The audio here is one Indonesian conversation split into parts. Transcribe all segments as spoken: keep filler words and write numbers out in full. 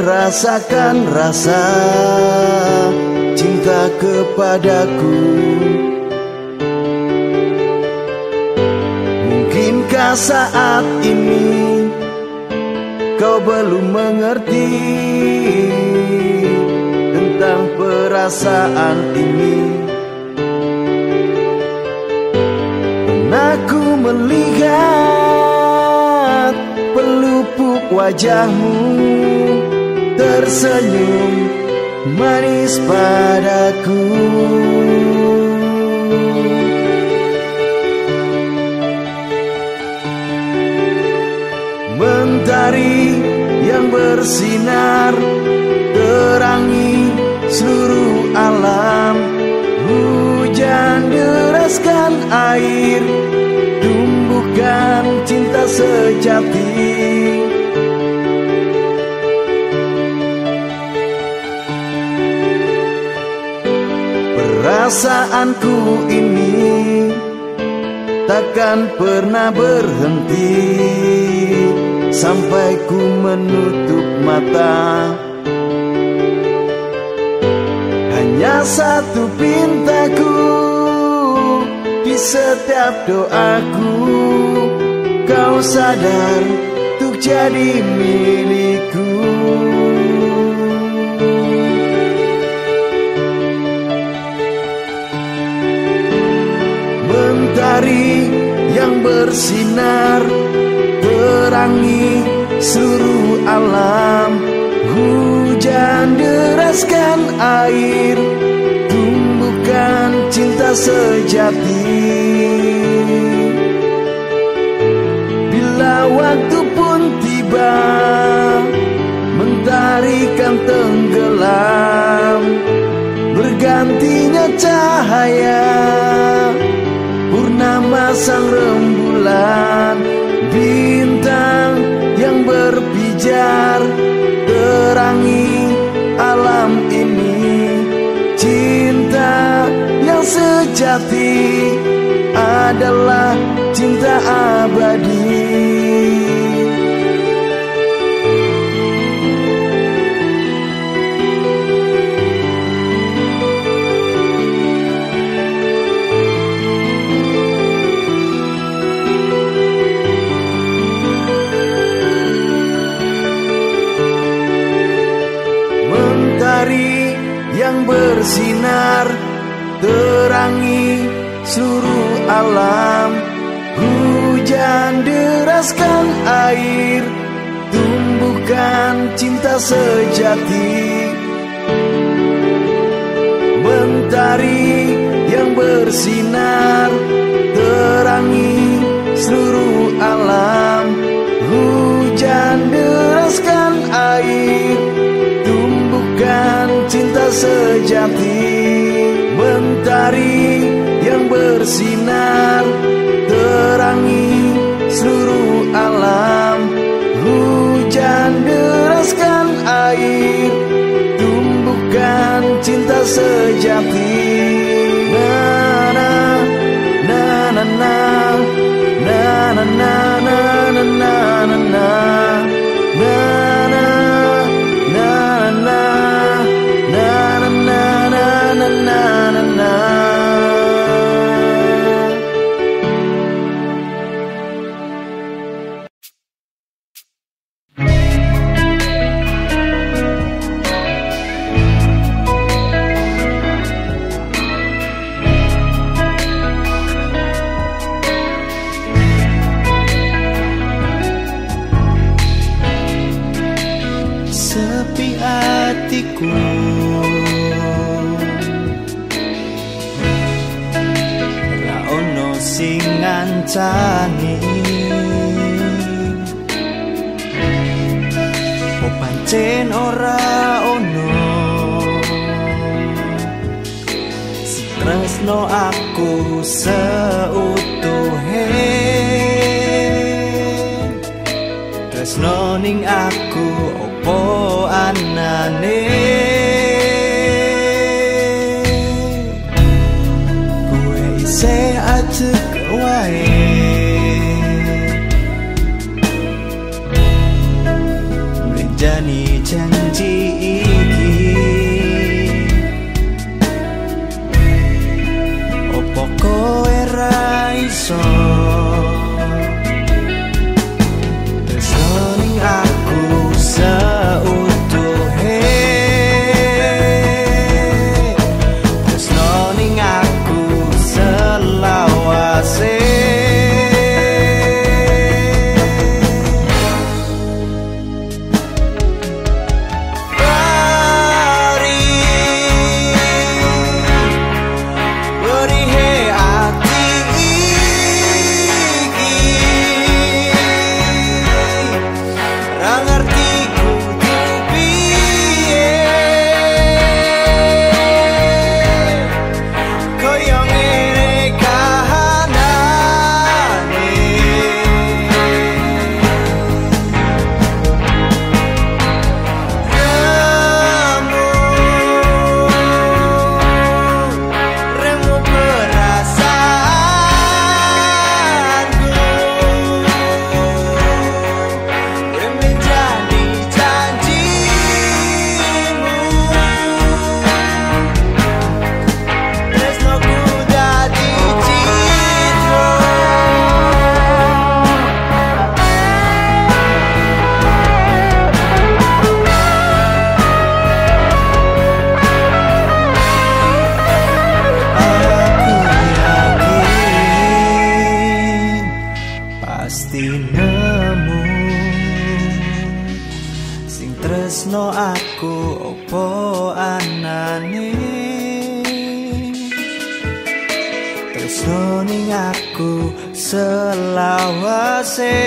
Rasakan rasa cinta kepadaku. Mungkinkah saat ini kau belum mengerti tentang perasaan ini? Aku melihat pelupuk wajahmu tersenyum manis padaku. Mentari yang bersinar terangi seluruh alam. Hujan deraskan air, tumbuhkan cinta sejati. Perasaanku ini takkan pernah berhenti sampai ku menutup mata. Hanya satu pintaku di setiap doaku, kau sadar untuk jadi milikku. Mentari yang bersinar terangi seluruh alam. Hujan dan deraskan air, tumbuhkan cinta sejati. Bila waktu pun tiba, mentari kan tenggelam, bergantinya cahaya purnama sang rembulan. Bintang yang berpijar terangi alam ini. Cinta yang sejati adalah cinta abadi. Mentari yang bersinar terangi seluruh alam, hujan deraskan air, tumbuhkan cinta sejati. Mentari yang bersinar terangi seluruh alam, hujan deraskan air, cinta sejati. Mentari yang bersinar terangi seluruh alam, hujan deraskan air, tumbuhkan cinta sejati. Na na na na na na na na na na na. Tangi oh pancen ora ono si tresno aku seutuhe, tresno ning aku opo anane. Kowe isih ajek wae menjani janji iki, opo kowe ra iso tresno ning aku seutuhe. opo anane tresno ning aku selawase.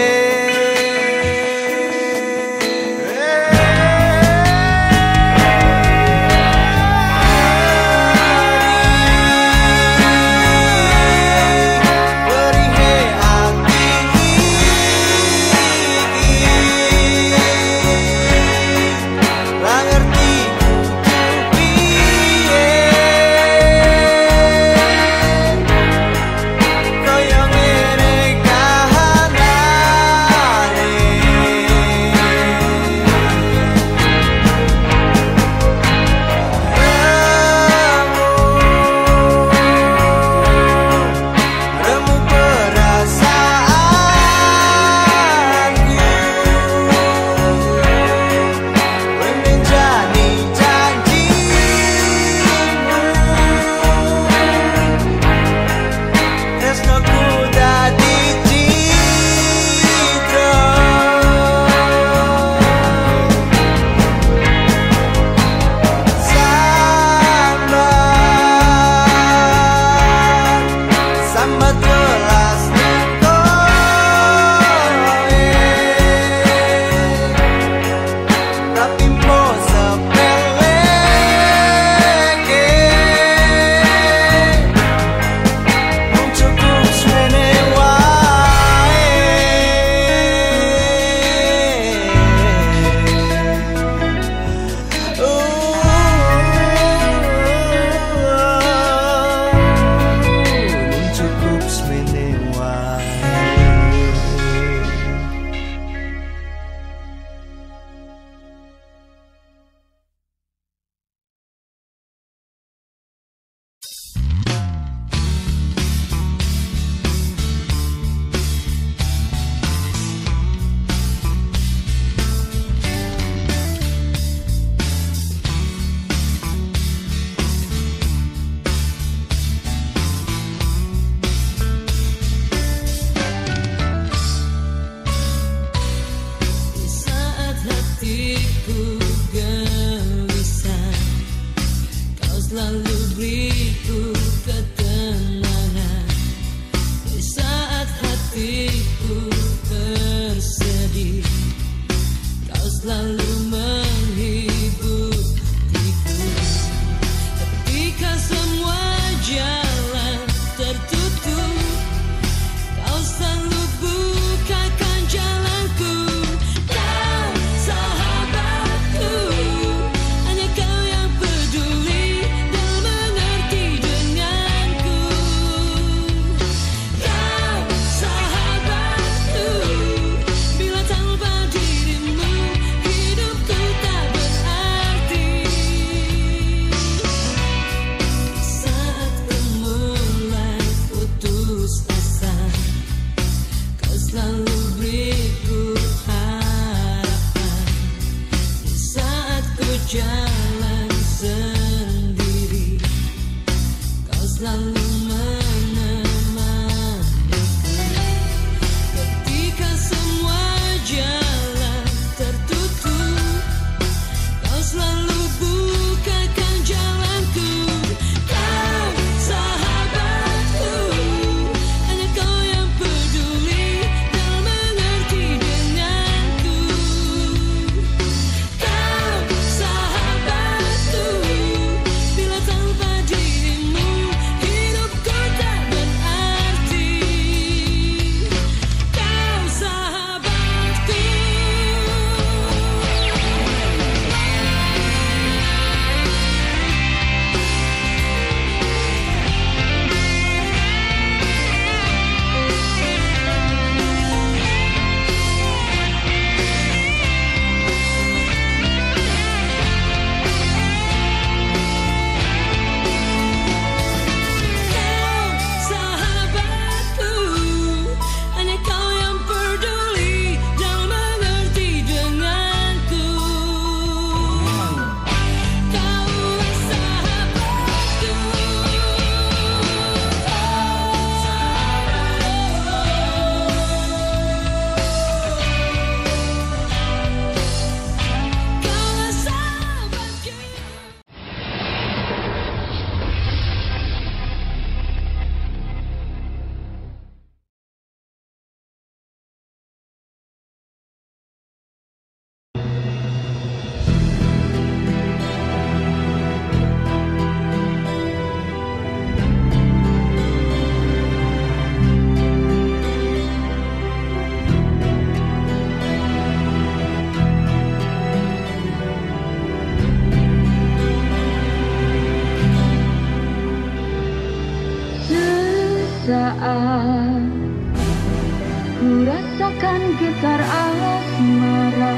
bagaikan getar asmara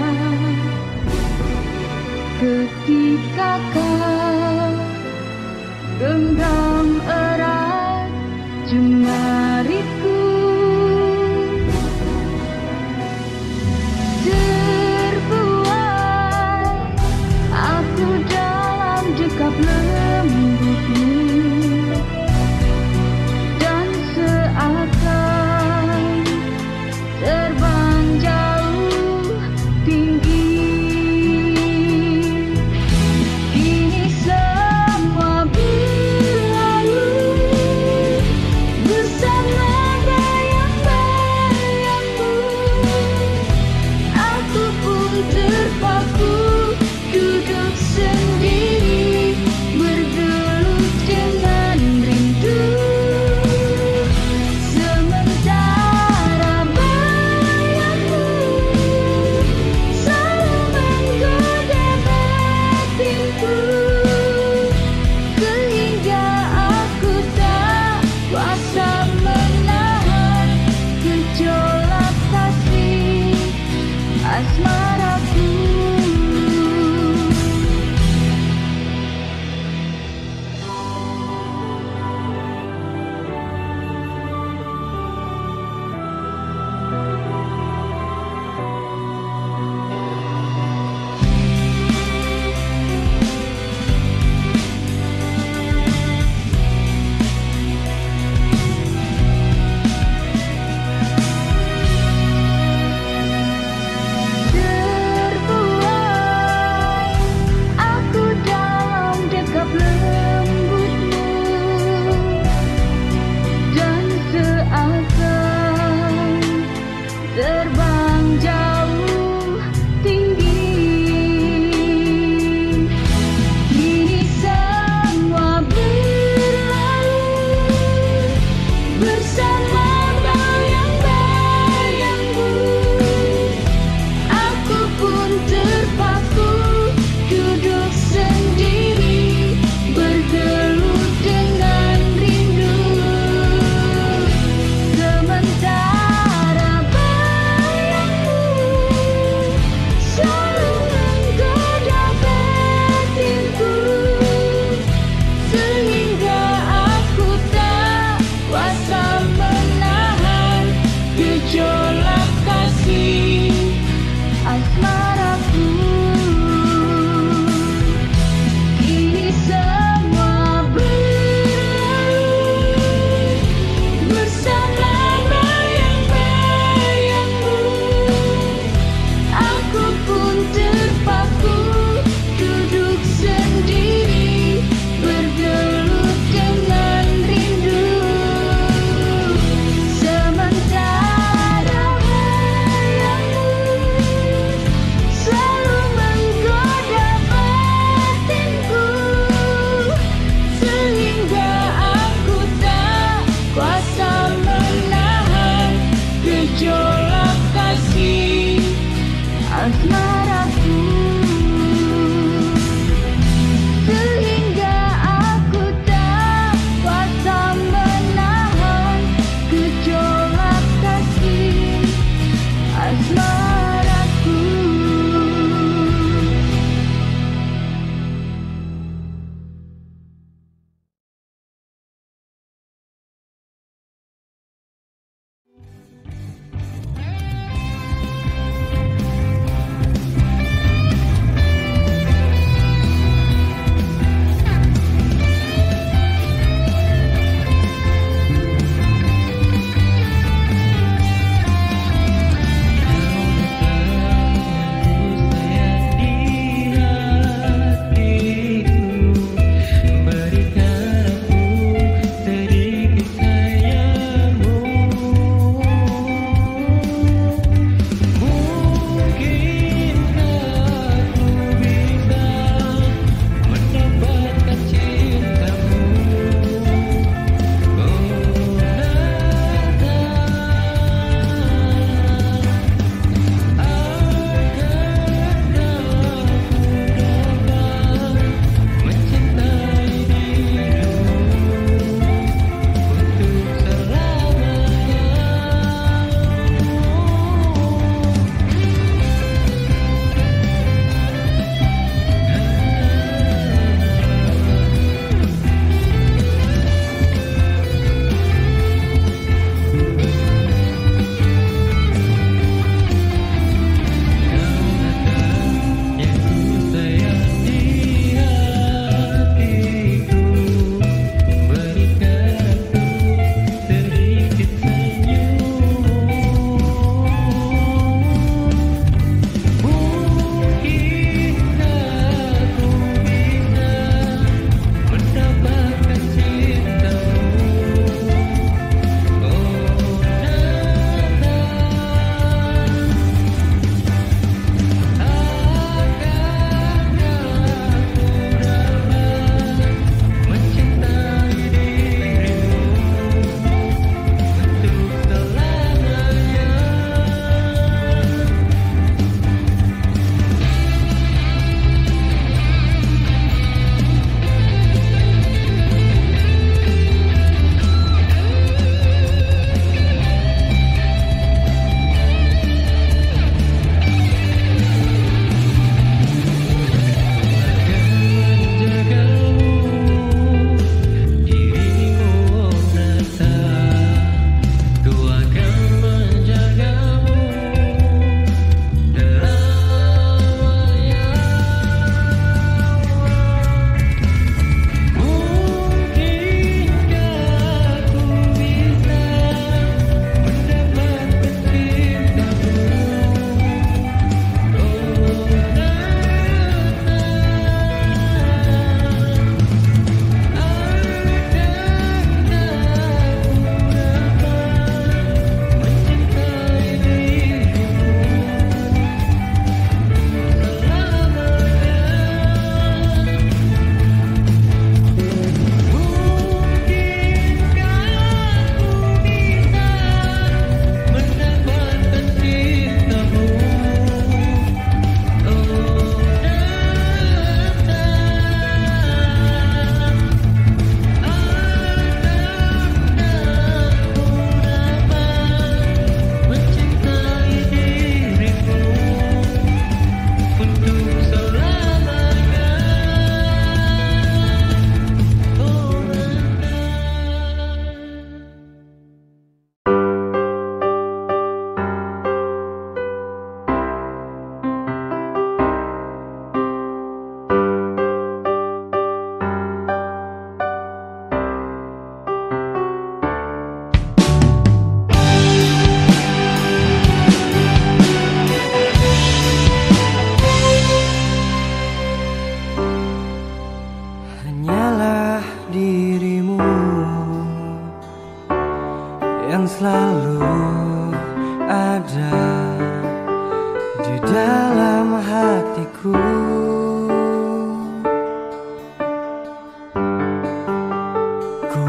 ketika kau genggam erat jemariku. Terbuai aku dalam dekap lembutmu, dan seakan terbang jauh tinggi. Kini semua berlalu bersama bayang-bayangmu. Aku pun terpaku duduk sendiri, bergelut dengan rindu. Sementara bayangmu selalu menggoda batinku, sehingga aku tak kuasa menahan gejolak kasih asmaraku.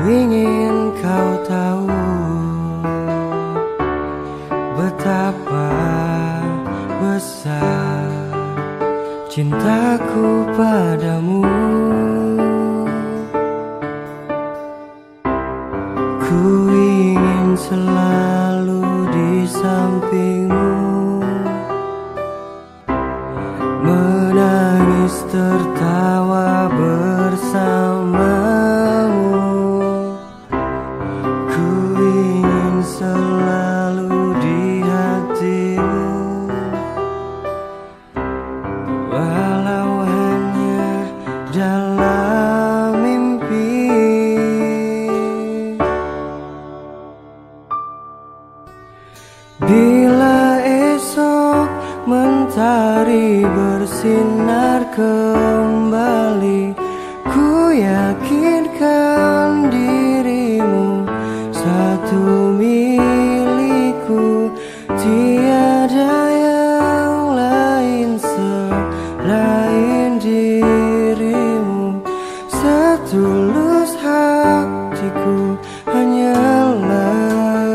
ingin kau tahu betapa besar cintaku padamu. Ku ingin selalu di sampingmu, menangis tertawa bersamamu. Ku ingin selalu di hatimu, walau hanya dalam mimpi. Bila esok mentari bersinar kembali, ku yakinkan dirimu satu milikku, tiada yang lain selain dirimu. Setulus hatiku hanyalah yang lain.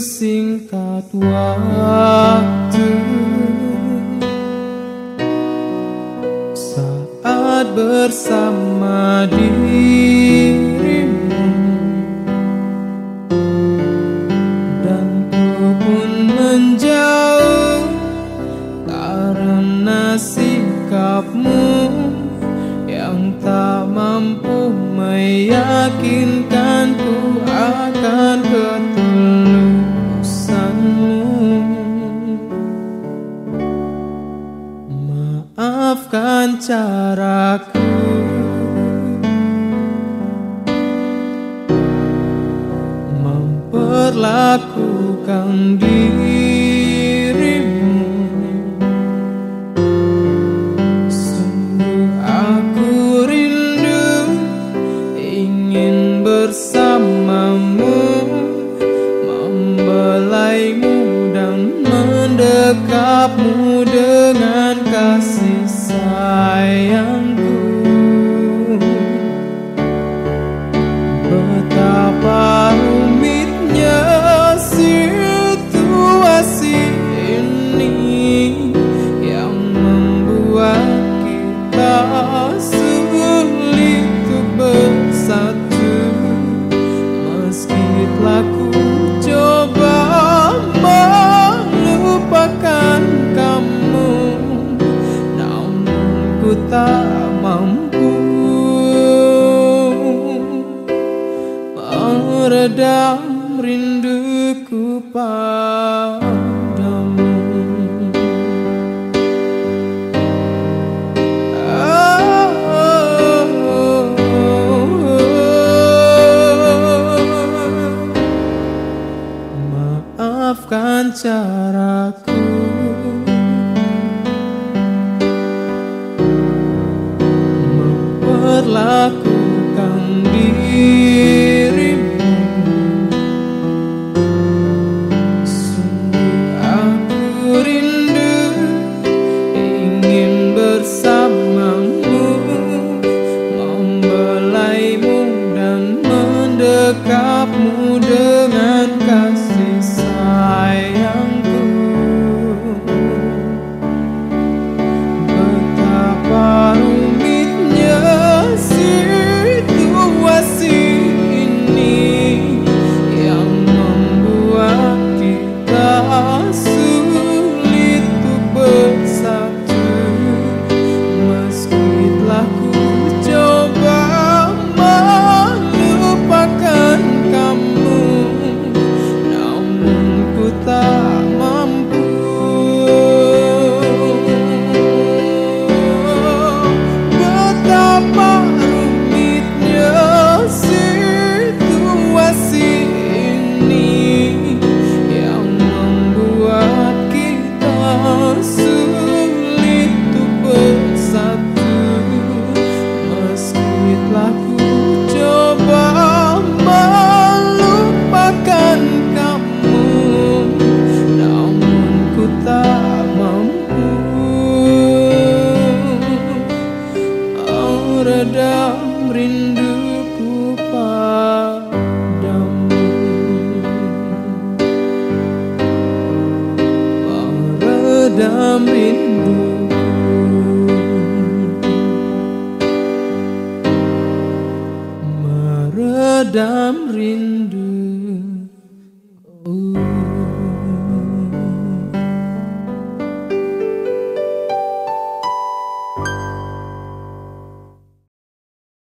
singkat waktu saat bersama dirimu, dan ku pun menjauh karena sikapmu yang tak mampu meyakinkanku akan ketulusanmu. Maafkan caraku memperlakukan dirimu. Sungguh aku rindu ingin bersamamu, membelaimu dan mendekapmu dengan kasih sayangku. Betapa rumitnya situasi ini yang membuat kita sulit untuk bersatu. Meski telah ku coba melupakan kamu, tak mampu meredam rinduku padamu. Maafkan caraku lakukan dirimu. Sungguh aku rindu ingin bersamamu, membelaimu dan mendekapmu dengan kasih sayangku. Betapa meredam rindu.